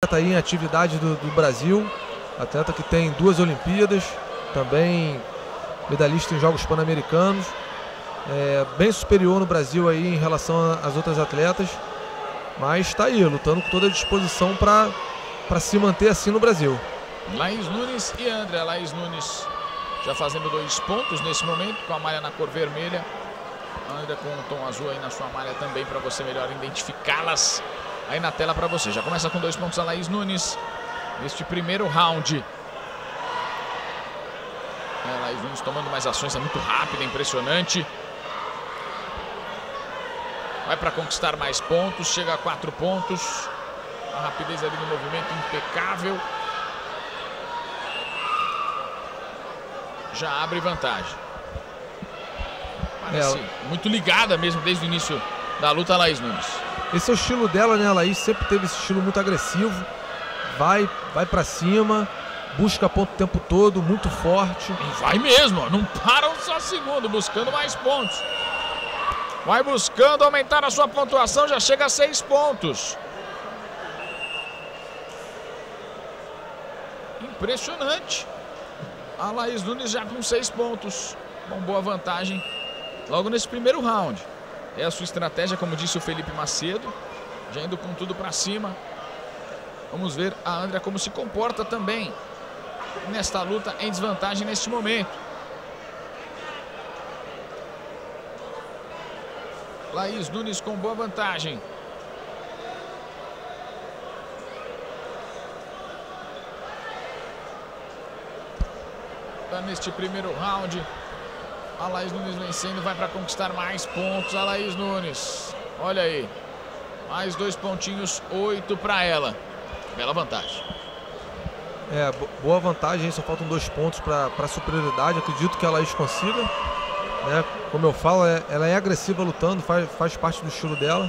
Atleta aí em atividade do Brasil, atleta que tem 2 Olimpíadas, também medalhista em Jogos Pan-Americanos, bem superior no Brasil aí em relação às outras atletas, mas está aí lutando com toda a disposição para se manter assim no Brasil. Laís Nunes e André. Laís Nunes já fazendo 2 pontos nesse momento, com a malha na cor vermelha, André com um tom azul aí na sua malha também, para você melhor identificá-las aí na tela para você. Já começa com 2 pontos a Laís Nunes neste primeiro round. A Laís Nunes tomando mais ações, é muito rápida, impressionante. Vai para conquistar mais pontos, chega a 4 pontos. A rapidez ali no movimento impecável. Já abre vantagem. Parece muito ligada mesmo desde o início da luta, a Laís Nunes. Esse é o estilo dela, né? A Laís sempre teve esse estilo muito agressivo. Vai pra cima, busca ponto o tempo todo, muito forte. E vai mesmo, não para um só segundo, buscando mais pontos. Vai buscando aumentar a sua pontuação, já chega a 6 pontos. Impressionante. A Laís Nunes já com 6 pontos. Uma boa vantagem logo nesse primeiro round. É a sua estratégia, como disse o Felipe Macedo, já indo com tudo para cima. Vamos ver a Andria como se comporta também nesta luta, em desvantagem neste momento. Laís Nunes com boa vantagem. Tá neste primeiro round. A Laís Nunes vencendo, vai para conquistar mais pontos. A Laís Nunes, olha aí, mais 2 pontinhos, 8 para ela. Bela vantagem. Boa vantagem, só faltam 2 pontos para superioridade. Acredito que a Laís consiga, né? Como eu falo, ela é agressiva lutando, faz parte do estilo dela.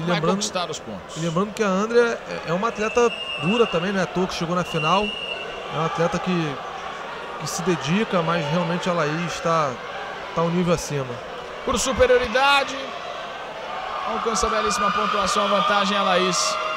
Vai conquistar os pontos. E lembrando que a Andria é uma atleta dura também, né? À toa que chegou na final. É uma atleta que se dedica, mas realmente a Laís está um nível acima. Por superioridade, alcança a belíssima pontuação, a vantagem a Laís.